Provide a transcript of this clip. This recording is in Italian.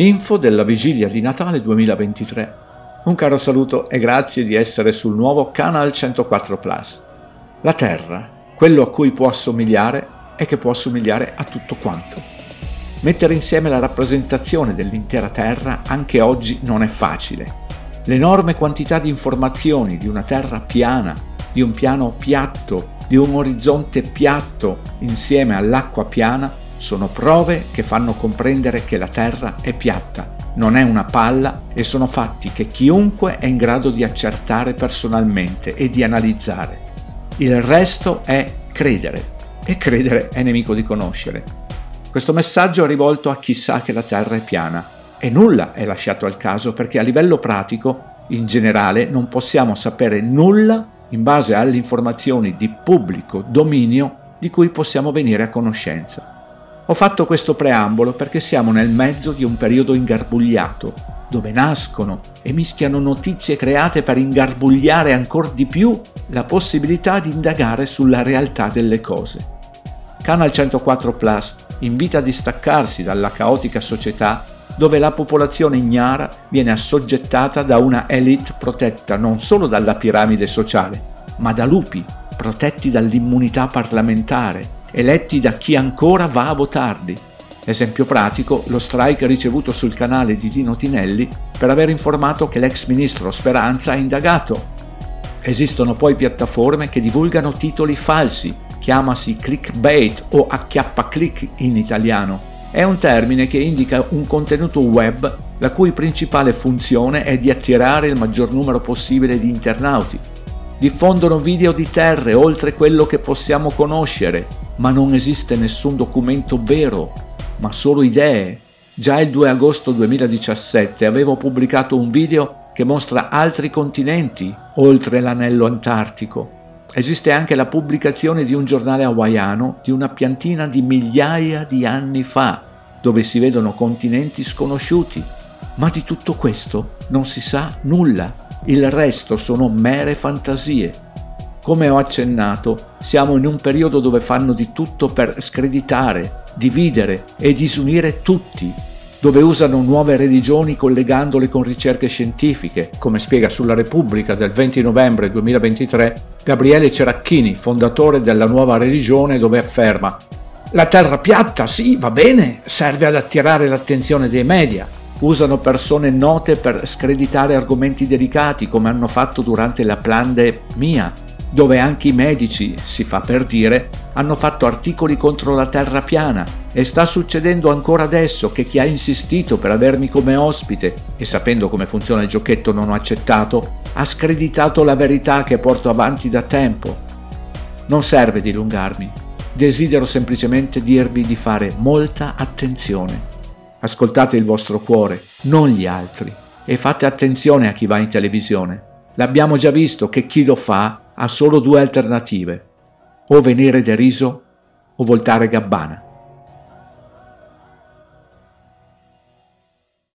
Info della vigilia di Natale 2023. Un caro saluto e grazie di essere sul nuovo Canal 104 Plus. La Terra, quello a cui può assomigliare e che può assomigliare a tutto quanto. Mettere insieme la rappresentazione dell'intera Terra anche oggi non è facile. L'enorme quantità di informazioni di una Terra piana, di un piano piatto, di un orizzonte piatto insieme all'acqua piana sono prove che fanno comprendere che la Terra è piatta, non è una palla, e sono fatti che chiunque è in grado di accertare personalmente e di analizzare. Il resto è credere, e credere è nemico di conoscere. Questo messaggio è rivolto a chi sa che la Terra è piana, e nulla è lasciato al caso, perché a livello pratico, in generale, non possiamo sapere nulla in base alle informazioni di pubblico dominio di cui possiamo venire a conoscenza. Ho fatto questo preambolo perché siamo nel mezzo di un periodo ingarbugliato, dove nascono e mischiano notizie create per ingarbugliare ancor di più la possibilità di indagare sulla realtà delle cose. Canal 104 Plus invita a distaccarsi dalla caotica società dove la popolazione ignara viene assoggettata da una élite protetta non solo dalla piramide sociale, ma da lupi protetti dall'immunità parlamentare, eletti da chi ancora va a votarli. Esempio pratico, lo strike ricevuto sul canale di Dino Tinelli per aver informato che l'ex ministro Speranza è indagato. Esistono poi piattaforme che divulgano titoli falsi, chiamasi clickbait o acchiappaclick in italiano. È un termine che indica un contenuto web la cui principale funzione è di attirare il maggior numero possibile di internauti. Diffondono video di terre oltre quello che possiamo conoscere, ma non esiste nessun documento vero, ma solo idee. Già il 2 agosto 2017 avevo pubblicato un video che mostra altri continenti oltre l'anello antartico. Esiste anche la pubblicazione di un giornale hawaiano di una piantina di migliaia di anni fa, dove si vedono continenti sconosciuti. Ma di tutto questo non si sa nulla, il resto sono mere fantasie. Come ho accennato, siamo in un periodo dove fanno di tutto per screditare, dividere e disunire tutti, dove usano nuove religioni collegandole con ricerche scientifiche, come spiega sulla Repubblica del 20 novembre 2023 Gabriele Ceracchini, fondatore della nuova religione, dove afferma: «La terra piatta, sì, va bene, serve ad attirare l'attenzione dei media. Usano persone note per screditare argomenti delicati, come hanno fatto durante la pandemia, dove anche i medici, si fa per dire, hanno fatto articoli contro la terra piana, e sta succedendo ancora adesso che chi ha insistito per avermi come ospite e sapendo come funziona il giochetto non ho accettato, ha screditato la verità che porto avanti da tempo. Non serve dilungarmi, desidero semplicemente dirvi di fare molta attenzione. Ascoltate il vostro cuore, non gli altri, e fate attenzione a chi va in televisione. L'abbiamo già visto che chi lo fa ha solo due alternative: o venire deriso o voltare gabbana».